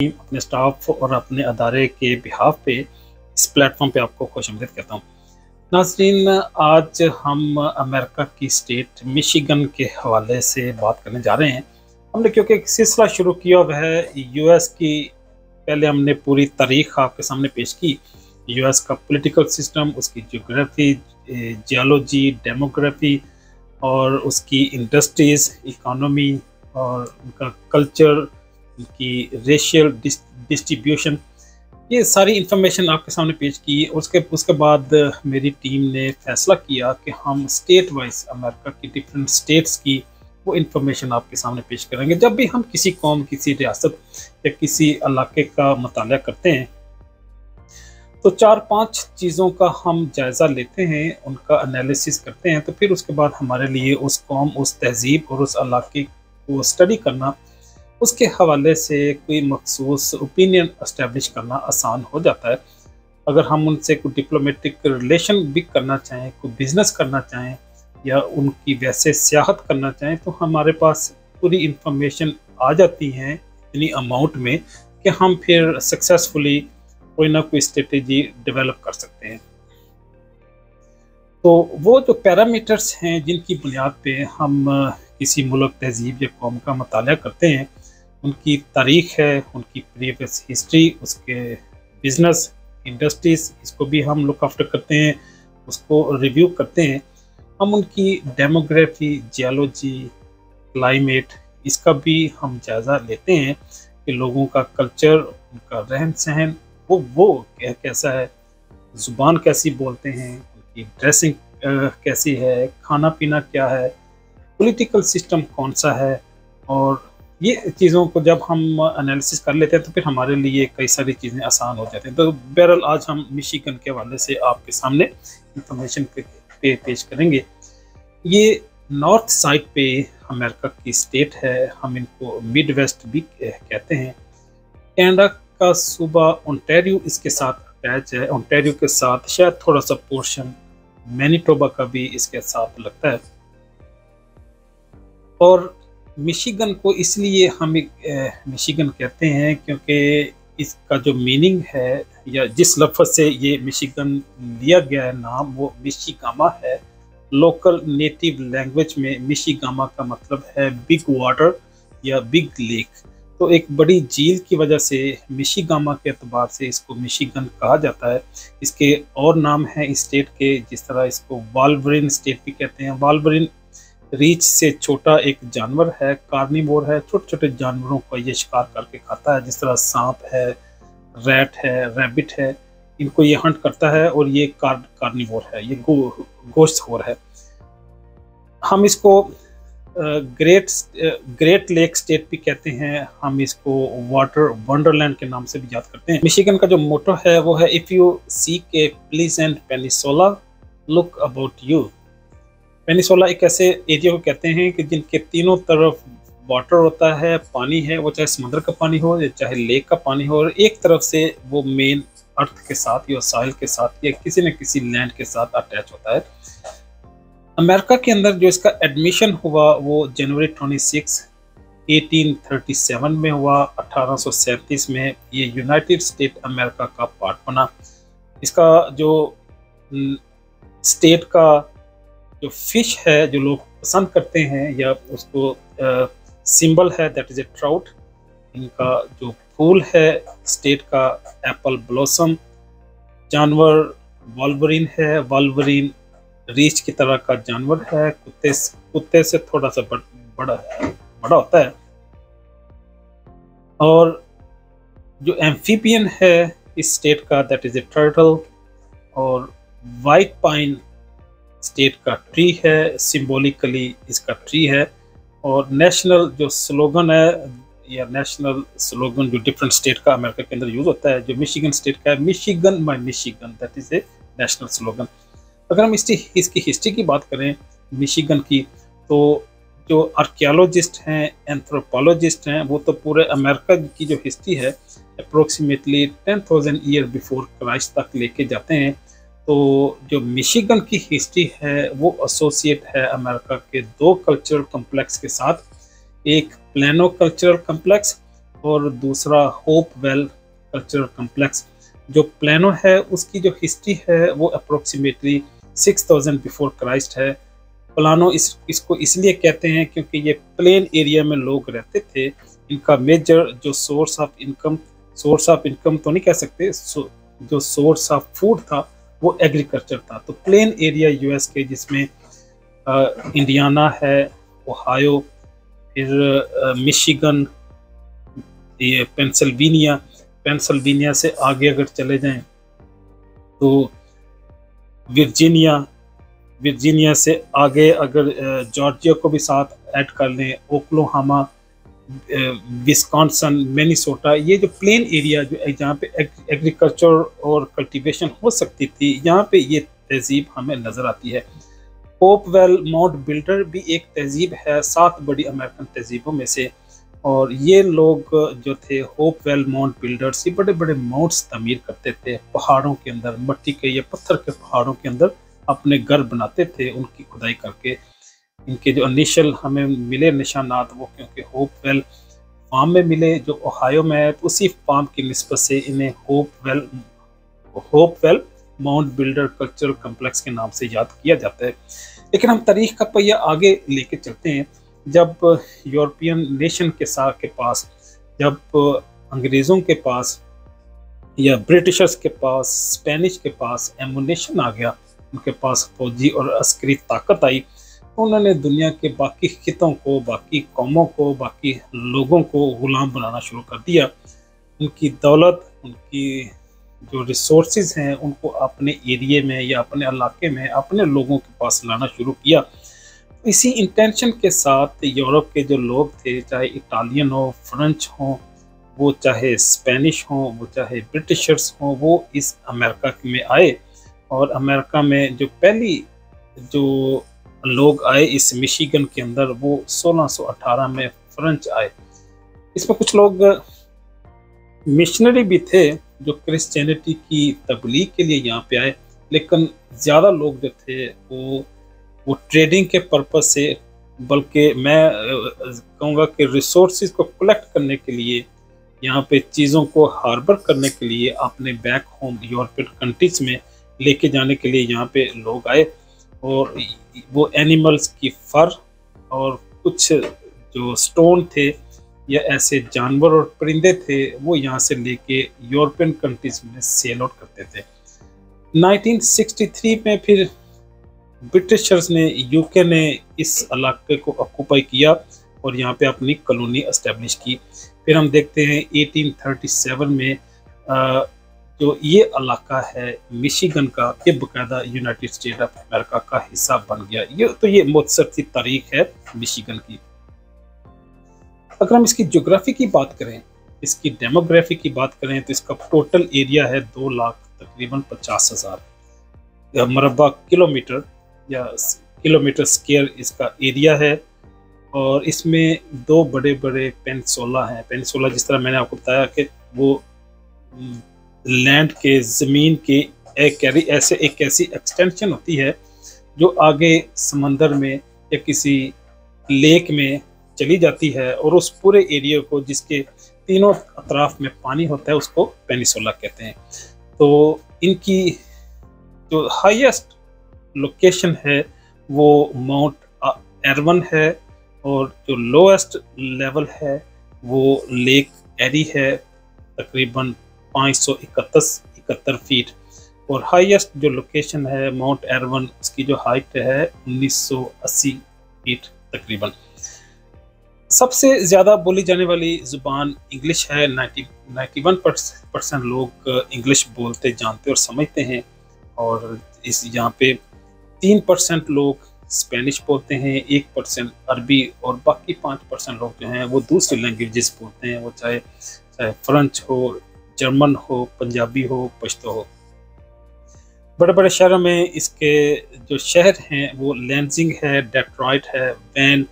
Team staff और अपने अदारे के बिहाफ पे इस प्लेटफॉर्म पे आपको खुशआमदीद कहता हूँ। नाज़रीन, आज हम अमेरिका की स्टेट मिशिगन के हवाले से बात करने जा रहे हैं। हमने क्योंकि एक सिलसिला शुरू किया हुआ है यूएस की, पहले हमने पूरी तारीख आपके सामने पेश की, यूएस का पॉलिटिकल सिस्टम, उसकी ज्योग्राफी, जियोलॉजी, डेमोग्राफी और उसकी इंडस्ट्रीज़, इकानमी और उनका कल्चर, उनकी रेशियल डिस्ट्रीब्यूशन, ये सारी इंफॉर्मेशन आपके सामने पेश की। उसके बाद मेरी टीम ने फैसला किया कि हम स्टेट वाइज अमेरिका की डिफरेंट स्टेट्स की वो इंफॉर्मेशन आपके सामने पेश करेंगे। जब भी हम किसी कौम, किसी रियासत या किसी इलाके का मुतालिया करते हैं तो चार पांच चीज़ों का हम जायज़ा लेते हैं, उनका एनालिसिस करते हैं, तो फिर उसके बाद हमारे लिए उस कौम, उस तहजीब और उस इलाके को स्टडी करना, उसके हवाले से कोई मखसूस ओपिनियन एस्टेब्लिश करना आसान हो जाता है। अगर हम उनसे कोई डिप्लोमेटिक रिलेशन भी करना चाहें, कोई बिज़नेस करना चाहें या उनकी वैसे सियाहत करना चाहें तो हमारे पास पूरी इंफॉर्मेशन आ जाती है इतनी अमाउंट में कि हम फिर सक्सेसफुली कोई ना कोई स्ट्रेटजी डेवलप कर सकते हैं। तो वो जो पैरामीटर्स हैं जिनकी बुनियाद पे हम किसी मुल्क, तहजीब या कौम का मतालिया करते हैं, उनकी तारीख है, उनकी प्रीवियस हिस्ट्री, उसके बिजनेस इंडस्ट्रीज़, इसको भी हम लुक आफ्टर करते हैं, उसको रिव्यू करते हैं। हम उनकी डेमोग्राफी, जियोलॉजी, क्लाइमेट, इसका भी हम जायज़ा लेते हैं कि लोगों का कल्चर, उनका रहन सहन वो कैसा है, ज़ुबान कैसी बोलते हैं, उनकी ड्रेसिंग कैसी है, खाना पीना क्या है, पॉलिटिकल सिस्टम कौन सा है। और ये चीज़ों को जब हम एनालिसिस कर लेते हैं तो फिर हमारे लिए कई सारी चीज़ें आसान हो जाती हैं। तो बहरहाल आज हम मिशिगन के हवाले से आपके सामने इंफॉर्मेशन पे पेश करेंगे। ये नॉर्थ साइड पे अमेरिका की स्टेट है, हम इनको मिड वेस्ट भी कहते हैं। कैनेडा का सूबा ओंटारियो इसके साथ अटैच है, ओंटारियो के साथ शायद थोड़ा सा पोर्शन मैनिटोबा का भी इसके साथ लगता है। और मिशिगन को इसलिए हम मिशिगन कहते हैं क्योंकि इसका जो मीनिंग है या जिस लफ्ज़ से ये मिशिगन लिया गया है नाम, वो मिशिगामा है। लोकल नेटिव लैंग्वेज में मिशिगामा का मतलब है बिग वाटर या बिग लेक, तो एक बड़ी झील की वजह से मिशिगामा के अतबार से इसको मिशिगन कहा जाता है। इसके और नाम है इस स्टेट के, जिस तरह इसको वॉल्वरिन स्टेट भी कहते हैं। वॉल्वरिन रीछ से छोटा एक जानवर है, कार्निवोर है, छोटे छोटे जानवरों का ये शिकार करके खाता है, जिस तरह सांप है, रैट है, रैबिट है, इनको ये हंट करता है। और ये कार्निवोर है, ये गोश्तखोर है। हम इसको ग्रेट लेक स्टेट भी कहते हैं, हम इसको वाटर वंडरलैंड के नाम से भी याद करते हैं। मिशिगन का जो मोटो है वो है if you seek pleasant peninsula look about you. Peninsula एक ऐसे एरिया को कहते हैं कि जिनके तीनों तरफ वाटर होता है, पानी है, वो चाहे समुद्र का पानी हो या चाहे लेक का पानी हो, और एक तरफ से वो मेन अर्थ के साथ या साइल के साथ या किसी न किसी लैंड के साथ अटैच होता है। अमेरिका के अंदर जो इसका एडमिशन हुआ वो जनवरी 26, 1837 में हुआ। 1837 में ये यूनाइटेड स्टेट अमेरिका का पार्ट बना। इसका जो स्टेट का जो फिश है जो लोग पसंद करते हैं या उसको सिंबल है, दैट इज़ ए ट्राउट। इनका जो फूल है स्टेट का, एप्पल ब्लॉसम। जानवर वॉल्वरिन है, वॉल्वरिन रीछ की तरह का जानवर है, कुत्ते से थोड़ा सा बड़ा होता है। और जो एम्फीबियन है इस स्टेट का, दैट इज़ ए टर्टल। और वाइट पाइन स्टेट का ट्री है, सिंबॉलिकली इसका ट्री है। और नेशनल जो स्लोगन है या नेशनल स्लोगन जो डिफरेंट स्टेट का अमेरिका के अंदर यूज़ होता है, जो मिशिगन स्टेट का है, Michigan my Michigan, that is a national slogan. अगर हम इसकी हिस्ट्री की बात करें मिशिगन की, तो जो आर्कियोलॉजिस्ट हैं, एंथ्रोपोलॉजिस्ट हैं, वो तो पूरे अमेरिका की जो हिस्ट्री है अप्रोक्सीमेटली 10,000 ईयर बिफोर क्राइस्ट तक लेके जाते हैं। तो जो मिशिगन की हिस्ट्री है वो एसोसिएट है अमेरिका के दो कल्चरल कम्प्लेक्स के साथ, एक प्लानो कल्चरल कम्प्लेक्स और दूसरा होपवेल कल्चरल कम्प्लेक्स। जो प्लानो है उसकी जो हिस्ट्री है वो अप्रोक्सीमेटली 6000 बिफोर क्राइस्ट है। प्लानो इसको इसलिए कहते हैं क्योंकि ये प्लेन एरिया में लोग रहते थे। इनका मेजर जो सोर्स ऑफ इनकम तो नहीं कह सकते, जो सोर्स ऑफ फूड था वो एग्रीकल्चर था। तो प्लेन एरिया यूएस के जिसमें इंडियाना है, ओहायो, फिर मिशिगन, ये पेंसिल्वेनिया से आगे अगर चले जाएं तो वर्जीनिया से आगे अगर जॉर्जिया को भी साथ ऐड कर लें, ओक्लाहोमा, विस्कॉन्सन, मिनेसोटा, ये जो प्लेन एरिया जो जहाँ पे एग्रीकल्चर और कल्टीवेशन हो सकती थी, यहाँ पे ये तहजीब हमें नज़र आती है। होपवेल माउंट बिल्डर भी एक तहजीब है 7 बड़ी अमेरिकन तहजीबों में से, और ये लोग जो थे होपवेल माउंट बिल्डर्स, ये बड़े बड़े माउंट्स तमीर करते थे, पहाड़ों के अंदर, मट्टी के या पत्थर के पहाड़ों के अंदर अपने घर बनाते थे उनकी खुदाई करके। इनके जो इनिशियल हमें मिले निशानात वो क्योंकि होपवेल फार्म में मिले जो ओहायो में है, तो उसी फार्म की निस्बत से इन्हें Hopewell mound builder cultural complex के नाम से याद किया जाता है। लेकिन हम तारीख का पहिया आगे लेके चलते हैं। जब यूरोपियन नेशन के पास, जब अंग्रेज़ों के पास या ब्रिटिशर्स के पास, स्पेनिश के पास एमुनेशन आ गया, उनके पास फौजी और अस्करी ताकत आई, तो उन्होंने दुनिया के बाकी खितों को, बाकी कौमों को, बाकी लोगों को ग़ुलाम बनाना शुरू कर दिया। उनकी दौलत, उनकी जो रिसोर्सेज हैं, उनको अपने एरिए में या अपने इलाके में अपने लोगों के पास लाना शुरू किया। इसी इंटेंशन के साथ यूरोप के जो लोग थे, चाहे इटालियन हो, फ्रेंच हो, वो चाहे स्पेनिश हो, वो चाहे ब्रिटिशर्स हो, वो इस अमेरिका में आए। और अमेरिका में जो पहली जो लोग आए इस मिशिगन के अंदर, वो 1618 में फ्रेंच आए। इसमें कुछ लोग मिशनरी भी थे जो क्रिश्चियनिटी की तबलीग के लिए यहाँ पे आए, लेकिन ज़्यादा लोग जो थे वो ट्रेडिंग के पर्पज़ से, बल्कि मैं कहूँगा कि रिसोर्सेज को कलेक्ट करने के लिए, यहाँ पे चीज़ों को हार्बर करने के लिए, अपने बैक होम यूरोपियन कंट्रीज़ में लेके जाने के लिए यहाँ पे लोग आए। और वो एनिमल्स की फर और कुछ जो स्टोन थे या ऐसे जानवर और परिंदे थे, वो यहाँ से लेके यूरोपियन कंट्रीज़ में सेल आउट करते थे। 1963 में फिर ब्रिटिशर्स ने, यूके ने इस इलाके को ऑक्यूपाई किया और यहाँ पे अपनी कॉलोनी एस्टेब्लिश की। फिर हम देखते हैं 1837 में जो ये इलाका है मिशिगन का, ये बकायदा यूनाइटेड स्टेट ऑफ अमेरिका का हिस्सा बन गया। ये मुख्तसर सी तारीख है मिशिगन की। अगर हम इसकी ज्योग्राफी की बात करें, इसकी डेमोग्राफी की बात करें, तो इसका टोटल एरिया है 2,50,000 मरबा किलोमीटर या किलोमीटर स्क्वायर इसका एरिया है। और इसमें 2 बड़े बड़े पेनिनसुला हैं। पेनिनसुला जिस तरह मैंने आपको बताया कि वो लैंड के, ज़मीन के एक ऐसी एक्सटेंशन होती है जो आगे समंदर में या किसी लेक में चली जाती है, और उस पूरे एरिया को जिसके तीनों अतराफ में पानी होता है उसको पेनिनसुला कहते हैं। तो इनकी जो हाईएस्ट लोकेशन है वो माउंट आरवन है, और जो लोएस्ट लेवल है वो लेक एरी है, तकरीबन 571 फीट। और हाईएस्ट जो लोकेशन है माउंट आरवन, उसकी जो हाइट है 1980 फीट तकरीबन। सबसे ज़्यादा बोली जाने वाली ज़ुबान इंग्लिश है। 91% लोग इंग्लिश बोलते, जानते और समझते हैं। और इस यहाँ पे 3% लोग स्पेनिश बोलते हैं, 1% अरबी, और बाकी 5% लोग जो हैं वो दूसरी लैंग्वेजेस बोलते हैं, वो चाहे फ्रेंच हो, जर्मन हो, पंजाबी हो, पश्तो हो। बड़े बड़े शहरों में इसके जो शहर हैं वो लैंसिंग है, डेट्रॉइट है, van,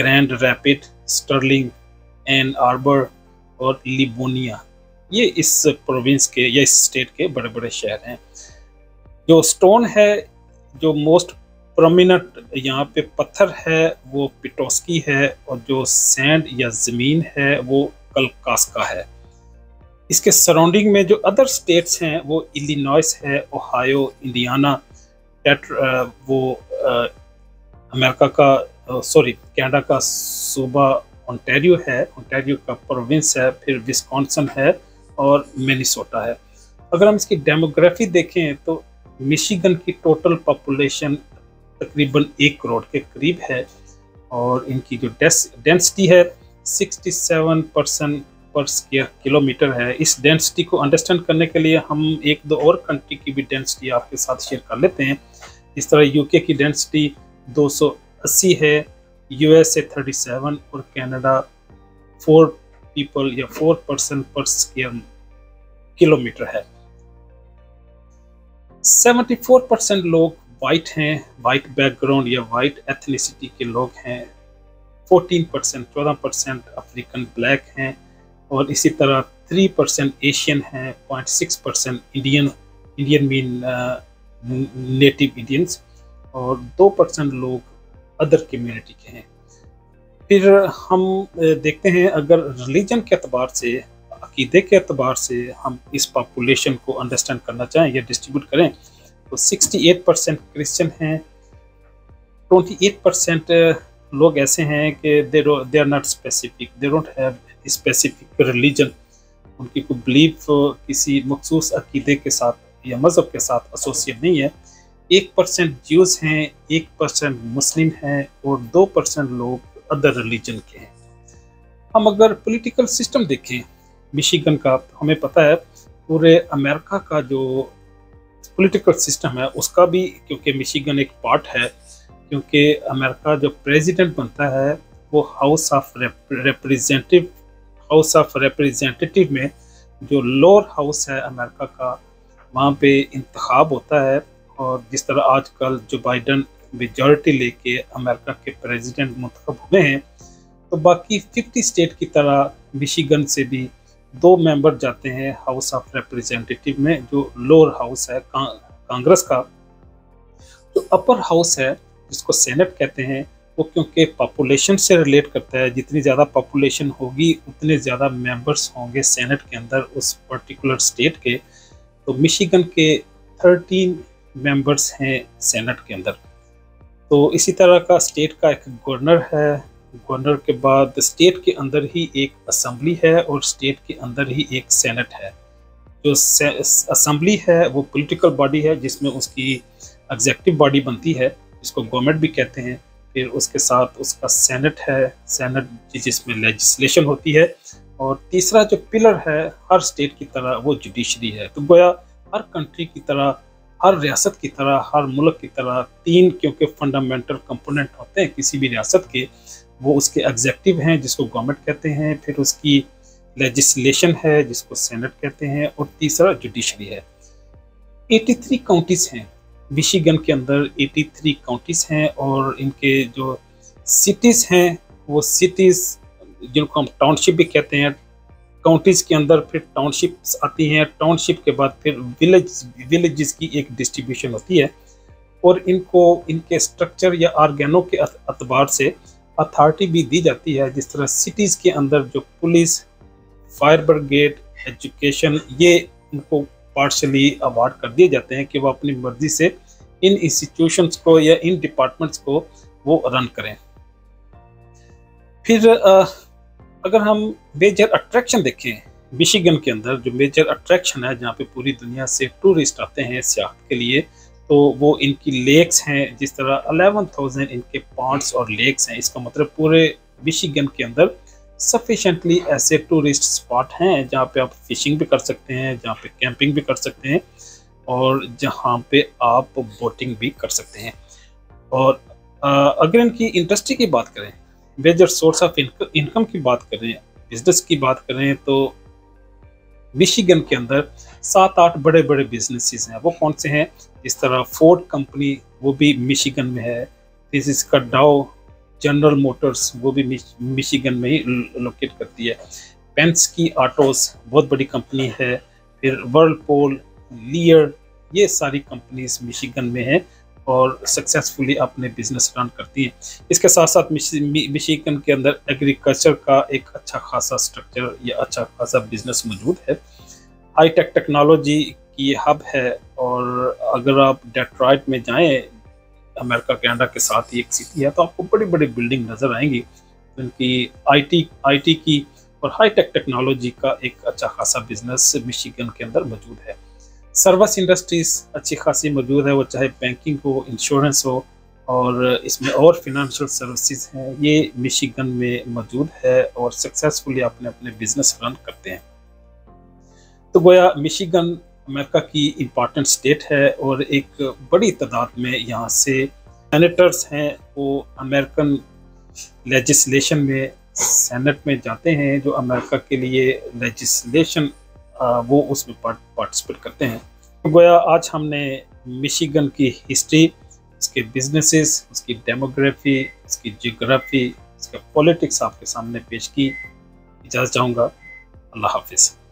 Grand Rapid, Sterling, Ann Arbor और लिवोनिया। ये इस प्रोविंस के या इस स्टेट के बड़े बड़े शहर हैं। जो स्टोन है, जो मोस्ट प्रोमिनेंट यहाँ पे पत्थर है, वो पिटोस्की है, और जो सैंड या ज़मीन है वो कलकास्का है। इसके सराउंडिंग में जो अदर स्टेट्स हैं वो इलिनॉइस है, ओहायो, इंडियाना, वो अमेरिका का सॉरी कनाडा का सूबा ओंटारियो है, ओंटारियो का प्रोविंस है, फिर विस्कॉन्सन है और मिनेसोटा है। अगर हम इसकी डेमोग्राफी देखें तो मिशिगन की टोटल पॉपुलेशन तकरीबन 1 करोड़ के करीब है और इनकी जो डेंसिटी है 67 पर्सन पर स्क्वायर किलोमीटर है। इस डेंसिटी को अंडरस्टैंड करने के लिए हम 1-2 और कंट्री की भी डेंसिटी आपके साथ शेयर कर लेते हैं। इस तरह यूके की डेंसिटी 280 है, यूएसए 37 और कनाडा 4 पीपल या 4 पर्सन पर स्क्वायर किलोमीटर है। 74% लोग वाइट हैं, वाइट बैकग्राउंड या वाइट एथनिसिटी के लोग हैं। 14% 14% अफ्रीकन ब्लैक हैं और इसी तरह 3% एशियन हैं, 0.6% इंडियन मीन नेटिव इंडियंस और 2% लोग अदर कम्युनिटी के हैं। फिर हम देखते हैं अगर रिलीजन के अतबार से, अकीदे के अतबार से हम इस पॉपुलेशन को अंडरस्टैंड करना चाहें या डिस्ट्रीब्यूट करें तो 68% क्रिश्चियन हैं, 28% लोग ऐसे हैं कि they are not specific, they don't have specific religion, उनकी कोई बिलीफ किसी मखसूस अकीदे के साथ या मज़हब के साथ एसोसिएट नहीं है। 1% ज्यूज़ हैं, 1% मुस्लिम हैं और 2% लोग अदर रिलीजन के हैं। हम अगर पॉलिटिकल सिस्टम देखें मिशिगन का, हमें पता है पूरे अमेरिका का जो पॉलिटिकल सिस्टम है उसका भी, क्योंकि मिशिगन एक पार्ट है, क्योंकि अमेरिका जो प्रेसिडेंट बनता है वो हाउस ऑफ रिप्रेजेंटेटिव में जो लोअर हाउस है अमेरिका का, वहाँ पे इंतखाब होता है। और जिस तरह आजकल जो बाइडन मेजॉरिटी लेके अमेरिका के प्रेसिडेंट मुंतखब हुए हैं, तो बाकी 50 स्टेट की तरह मिशिगन से भी 2 मेंबर जाते हैं हाउस ऑफ रिप्रेजेंटेटिव में, जो लोअर हाउस है कांग्रेस का। जो अपर हाउस है जिसको सेनेट कहते हैं, वो क्योंकि पॉपुलेशन से रिलेट करता है, जितनी ज़्यादा पॉपुलेशन होगी उतने ज़्यादा मेंबर्स होंगे सेनेट के अंदर उस पर्टिकुलर स्टेट के। तो मिशिगन के 13 मेंबर्स हैं सेनेट के अंदर। तो इसी तरह का स्टेट का एक गवर्नर है, गवर्नर के बाद स्टेट के अंदर ही एक असम्बली है और स्टेट के अंदर ही एक सेनेट है। जो असम्बली है वो पॉलिटिकल बॉडी है जिसमें उसकी एग्जेक्टिव बॉडी बनती है, इसको गवर्नमेंट भी कहते हैं। फिर उसके साथ उसका सेनेट है, सेनेट जिसमें लेजिस्लेशन होती है। और तीसरा जो पिलर है हर स्टेट की तरह वो जुडिशरी है। तो गोया हर कंट्री की तरह, हर रियासत की तरह, हर मुल्क की तरह 3 क्योंकि फंडामेंटल कंपोनेंट होते हैं किसी भी रियासत के, वो उसके एग्जेक्टिव हैं जिसको गवर्नमेंट कहते हैं, फिर उसकी लेजिस्लेशन है जिसको सेनेट कहते हैं और तीसरा जुडिशरी है। 83 काउंटीज़ हैं मिशिगन के अंदर, 83 काउंटीज़ हैं और इनके जो सिटीज़ हैं वो सिटीज़ जिनको हम टाउनशिप भी कहते हैं, काउंटीज़ के अंदर फिर टाउनशिप्स आती हैं, टाउनशिप के बाद फिर विलेजेस की एक डिस्ट्रीब्यूशन होती है। और इनको इनके स्ट्रक्चर या आर्गेनो के अतबार से अथॉरिटी भी दी जाती है। जिस तरह सिटीज़ के अंदर जो पुलिस, फायर ब्रिगेड, एजुकेशन, ये उनको पार्शली अवार्ड कर दिए जाते हैं कि वो अपनी मर्जी से इन इंस्टीट्यूशंस को या इन डिपार्टमेंट्स को वो रन करें। फिर अगर हम मेजर अट्रैक्शन देखें मिशिगन के अंदर, जो मेजर अट्रैक्शन है जहाँ पे पूरी दुनिया से टूरिस्ट आते हैं सियाहत के लिए, तो वो इनकी लेक्स हैं। जिस तरह 11,000 इनके पॉन्ड्स और लेक्स हैं, इसका मतलब पूरे मिशिगन के अंदर सफिशेंटली ऐसे टूरिस्ट स्पॉट हैं जहाँ पे आप फिशिंग भी कर सकते हैं, जहाँ पे कैंपिंग भी कर सकते हैं और जहाँ पे आप बोटिंग भी कर सकते हैं। और अगर इनकी इंडस्ट्री की बात करें, मेजर सोर्स ऑफ इनकम की बात करें, बिजनेस की बात करें, तो मिशिगन के अंदर 7-8 बड़े बड़े बिजनेसेस हैं। वो कौन से हैं? इस तरह फोर्ड कंपनी, वो भी मिशिगन में है। फिर इसका डाओ जनरल मोटर्स, वो भी मिशिगन में ही लोकेट करती है। पेंसकी ऑटोस बहुत बड़ी कंपनी है। फिर वर्लपूल, लियर, ये सारी कंपनीज मिशिगन में हैं। और सक्सेसफुली अपने बिजनेस रन करती है। इसके साथ साथ मिशिगन के अंदर एग्रीकल्चर का एक अच्छा खासा स्ट्रक्चर या अच्छा खासा बिजनेस मौजूद है। हाई टेक टेक्नोलॉजी की हब है और अगर आप डेट्रॉइट में जाएं, अमेरिका कनाडा के साथ ही एक सिटी है, तो आपको बड़ी बड़ी बिल्डिंग नज़र आएंगी जिनकी आई टी की और हाई टेक टेक्नोलॉजी का एक अच्छा खासा बिजनेस मिशिगन के अंदर मौजूद है। सर्विस इंडस्ट्रीज अच्छी खासी मौजूद है, वो चाहे बैंकिंग हो, इंश्योरेंस हो, और इसमें और फिनंशियल सर्विसेज हैं, ये मिशिगन में मौजूद है और सक्सेसफुली अपने अपने बिजनेस रन करते हैं। तो गोया मिशिगन अमेरिका की इम्पॉर्टेंट स्टेट है और एक बड़ी तादाद में यहाँ से सेनेटर्स हैं, वो अमेरिकन लेजिस्लेशन में सेनेट में जाते हैं, जो अमेरिका के लिए लेजिस्लेशन वो उसमें पार्टिसिपेट करते हैं। तो गोया आज हमने मिशिगन की हिस्ट्री, उसके बिजनेसेस, उसकी डेमोग्राफी, उसकी जियोग्राफी, उसका पॉलिटिक्स आपके सामने पेश की। इजाज़त चाहूँगा, अल्लाह हाफिज़।